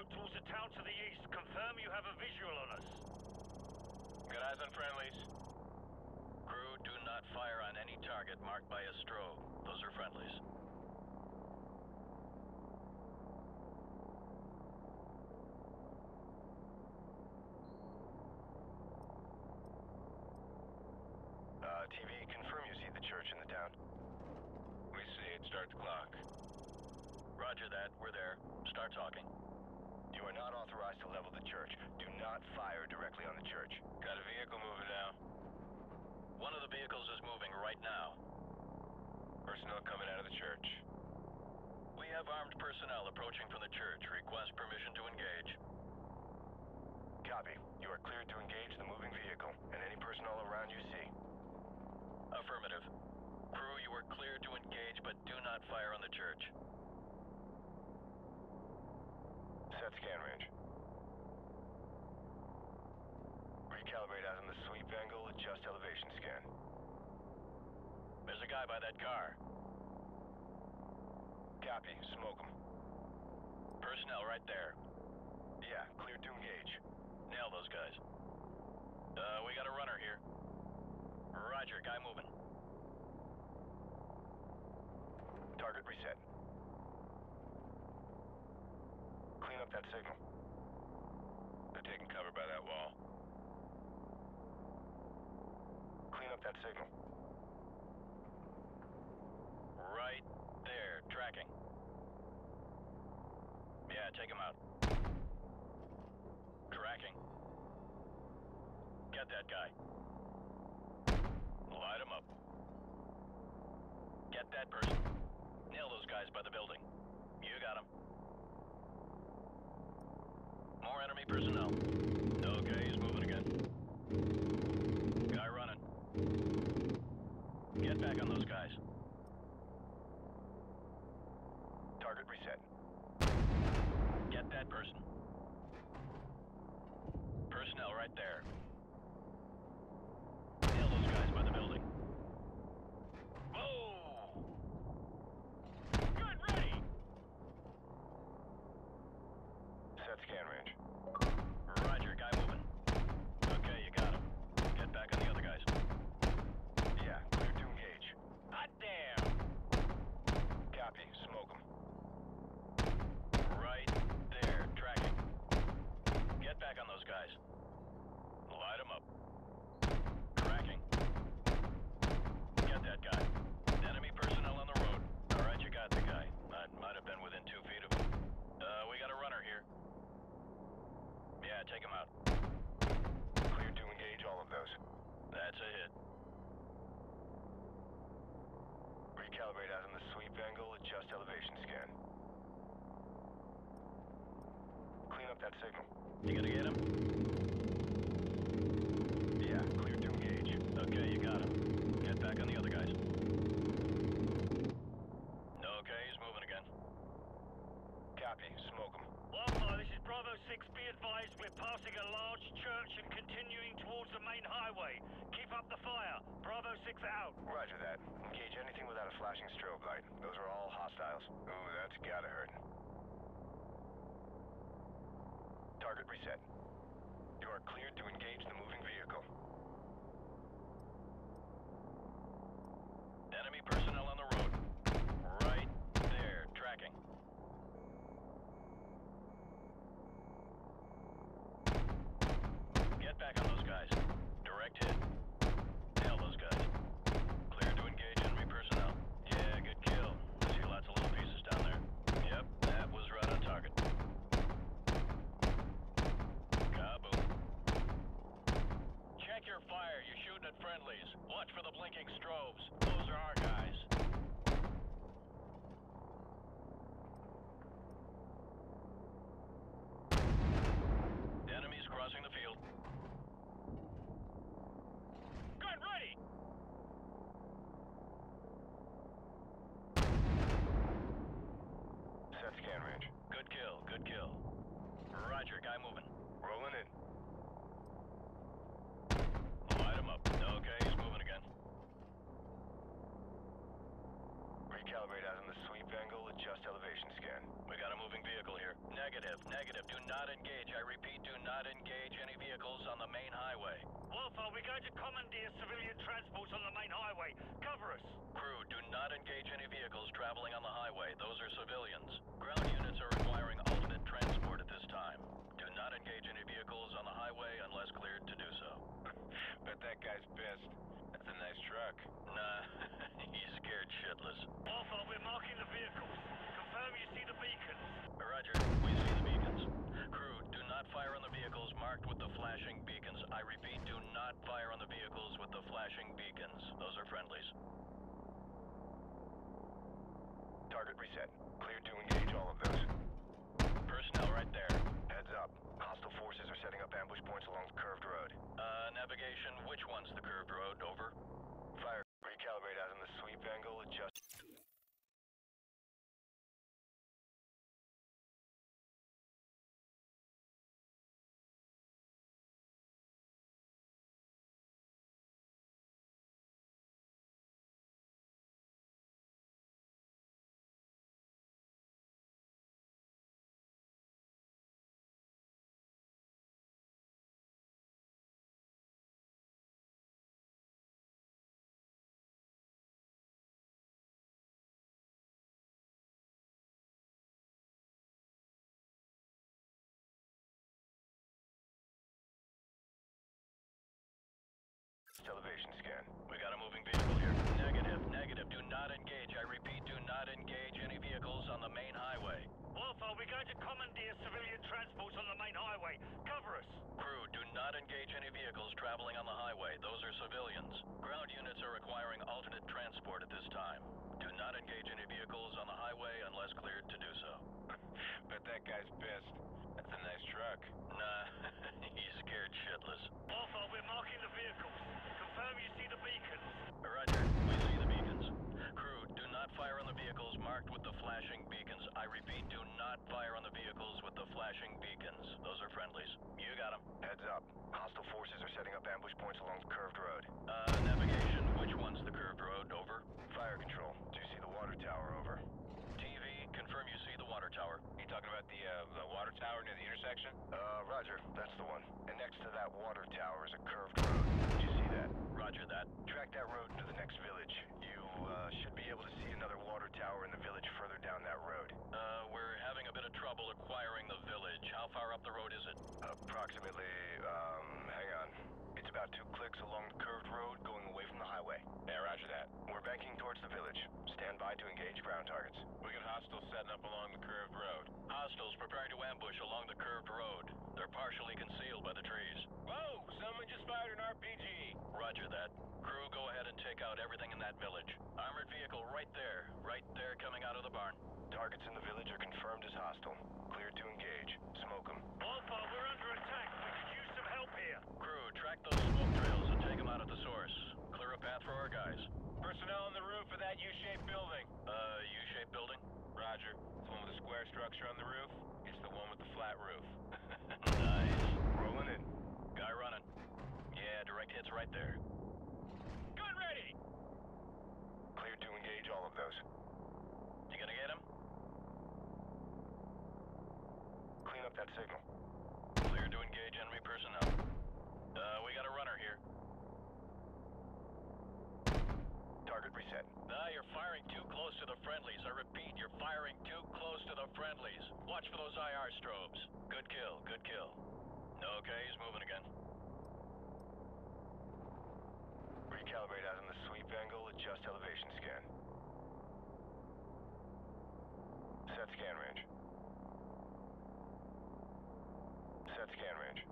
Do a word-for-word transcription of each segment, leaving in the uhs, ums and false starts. slope towards the town to the east. Confirm you have a visual on us. Good eyes on friendlies. Crew, do not fire on any target marked by a strobe. Those are friendlies. Uh, T V, confirm you see the church in the town. We see it. Start the clock. Roger that. We're there. Start talking. You are not authorized to level the church. Do not fire directly on the church. Got a vehicle moving now. One of the vehicles is moving right now. Personnel coming out of the church. We have armed personnel approaching from the church. Request permission to engage. Copy. You are cleared to engage the moving vehicle and any personnel around you see. Affirmative. Crew, you are cleared to engage, but do not fire on the church. Set scan range. Recalibrate out on the sweep angle, adjust elevation scan. There's a guy by that car. Copy, smoke him. Personnel right there. Yeah, cleared to engage. Nail those guys. Uh, we got a runner here. Roger, guy moving. Target reset. Clean up that signal. They're taking cover by that wall. Clean up that signal. Right there, tracking. Yeah, take him out. Tracking. Get that guy. Light him up. Get that person. Nail those guys by the building. You got him. More enemy personnel. Okay, he's moving again. Guy running. Get back on those guys. Target reset. Get that person. Personnel right there. Nail those guys by the building. Whoa! Set scan range. Roger, guy moving. Okay, you got him. Get back on the other guys. Yeah, clear to engage. Hot damn! Copy, smoke him. Right there, tracking. Get back on those guys. Light them up. Tracking. Get that guy. Enemy personnel on the road. Alright, you got the guy. I might have been within two feet of him. Uh, we got a runner here. Yeah, take him out. Clear to engage all of those. That's a hit. Recalibrate out on the sweep angle, adjust elevation scan. Clean up that signal. You gonna get him? Yeah, clear to engage. Okay, you got him. Get back on the other guys. Okay, he's moving again. Copy. Smoke them. one five, this is Bravo six. Be advised, we're passing a large church and continuing towards the main highway. Keep up the fire. Bravo six out. Roger that. Engage anything without a flashing strobe light. Those are all hostiles. Ooh, that's gotta hurt. Target reset. You are cleared to engage the moving vehicle. Enemy personnel on the road. Right there. Tracking. Get back on those guys. Direct hit. Nail those guys. Clear to engage enemy personnel. Yeah, good kill. I see lots of little pieces down there. Yep, that was right on target. Kaboom. Check your fire. You're shooting at friendlies. Watch for the blinking strobes. Those are our guys. Enemies crossing the field. Gun ready! Set scan range. Good kill, good kill. Roger, guy moving. Rolling in. Light him up. Okay, he's moving again. adjust elevation scan. We got a moving vehicle here. Negative, negative. Do not engage. I repeat, do not engage any vehicles on the main highway. Wolfo, we're going to commandeer civilian transports on the main highway. Cover us. Crew, do not engage any vehicles traveling on the highway. Those are civilians. Ground units are requiring alternate transport at this time. Do not engage any vehicles on the highway unless cleared to do so. Bet that guy's pissed. That's a nice truck. Nah, he's scared shitless. Alpha, we're marking the vehicles. Confirm you see the beacons. Roger, we see the beacons. Crew, do not fire on the vehicles marked with the flashing beacons. I repeat, do not fire on the vehicles with the flashing beacons. Those are friendlies. Target reset. Clear to engage all of those. Personnel right there. Heads up. Hostile forces are setting up ambush points along the curved road. Uh, navigation, which one's the curved road? Over. Fire. Recalibrate out on the sweep angle. Adjust. Elevation scan. We got a moving vehicle here. Negative, negative. Do not engage. I repeat, do not engage any vehicles on the main highway. Wolfo, we're going to commandeer civilian transports on the main highway. Cover us. Crew, do not engage any vehicles traveling on the highway. Those are civilians. Ground units are requiring alternate transport at this time. Do not engage any vehicles on the highway unless cleared to do so. Bet that guy's pissed. That's a nice truck. Nah, he's scared shitless. Wolfo, we're marking the vehicles. Confirm you see the beacons. Roger, we see the beacons. Crew, do not fire on the vehicles marked with the flashing beacons. I repeat, do not fire on the vehicles with the flashing beacons. Those are friendlies. You got them. Heads up. Hostile forces are setting up ambush points along the curved road. Uh, navigation, which one's the curved road? Over. Fire control, do you see the water tower? Over. T V, confirm you see the water tower. You talking about the, uh, the water tower near the intersection? Uh, roger, that's the one. And next to that water tower is a curved road. That. Roger that. Track that road to the next village. You, uh, should be able to see another water tower in the village further down that road. Uh, we're having a bit of trouble acquiring the village. How far up the road is it? Approximately, um, hang on. It's about two clicks along the curved road going away from the highway. Yeah, roger that. We're banking towards the village. Stand by to engage ground targets. We got hostiles setting up along the curved road. Hostiles preparing to ambush along the curved road. They're partially concealed by the trees. Whoa! Someone just fired an R P G! Roger that. Crew, go ahead and take out everything in that village. Armored vehicle right there. Right there coming out of the barn. Targets in the village are confirmed as hostile. Cleared to engage. Smoke them. Wolfo, we're under attack. We could use some help here. Crew, track those smoke trails and take them out at the source. Clear a path for our guys. Personnel on the roof of that U-shaped building. Uh, U-shaped building? Roger. It's the one with the square structure on the roof. It's the one with the flat roof. Nice. Rolling in. Guy running. Yeah, direct hit's right there. Gun ready! Cleared to engage all of those. You gonna get him? Clean up that signal. Cleared to engage enemy personnel. Uh, we got a runner here. Target reset. Nah, you're firing too close to the friendlies. I repeat, you're firing too close to the friendlies. Watch for those I R strobes. Good kill, good kill. Okay, he's moving again. Recalibrate out on the sweep angle, adjust elevation scan. Set scan range. Set scan range.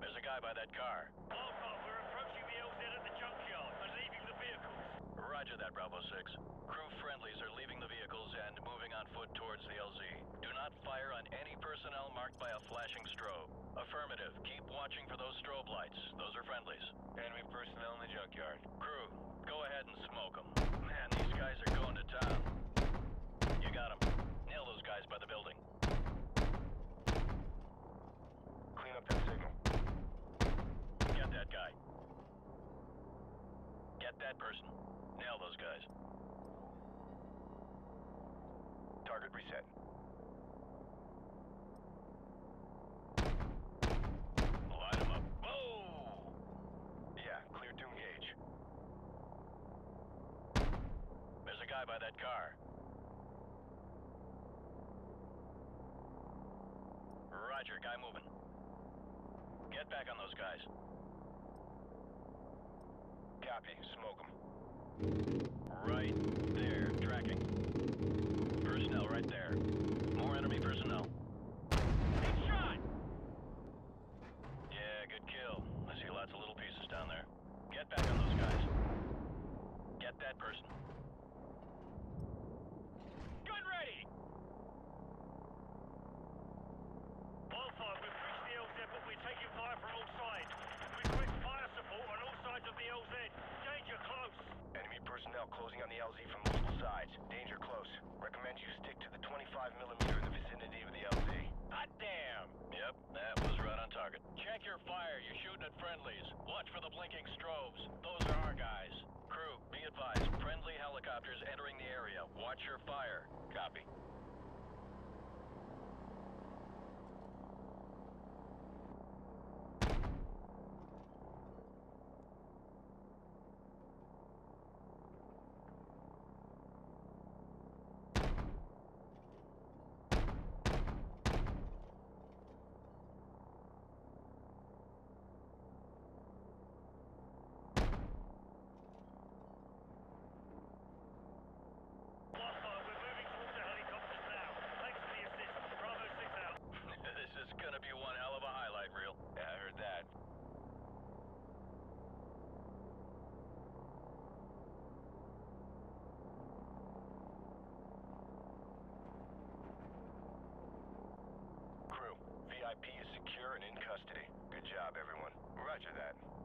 There's a guy by that car. Alpha, oh, we're approaching the L Z at the junkyard and leaving the vehicles. Roger that, Bravo six. Crew friendlies are leaving the vehicles and moving on foot towards the L Z. Do not fire on any personnel marked by a flashing strobe. Affirmative. Keep watching for those strobe lights. Those are friendlies. Enemy personnel in the junkyard. Crew, go ahead and smoke them. Man, these guys are going to town. You got them. Nail those guys by the building. Clean up that signal. Get that guy. Get that person. Nail those guys. Target reset. Light them up. Whoa! Yeah, clear to engage. There's a guy by that car. Roger, guy moving. Get back on those guys. Copy, smoke them. Right there, tracking. Personnel right there. More enemy personnel. Headshot! Yeah, good kill. I see lots of little pieces down there. Get back on those guys. Get that person. Gun ready! Alpha, we've reached the L Z, but we're taking fire from all sides. Request fire support on all sides of the L Z. Danger close. Enemy personnel closing on the L Z from multiple sides. Danger close. Recommend you stick to the twenty-five millimeter in the vicinity of the L Z. Hot damn! Yep, that was right on target. Check your fire. You're shooting at friendlies. Watch for the blinking strobes. Those are our guys. Crew, be advised. Friendly helicopters entering the area. Watch your fire. Copy. V I P is secure and in custody. Good job, everyone. Roger that.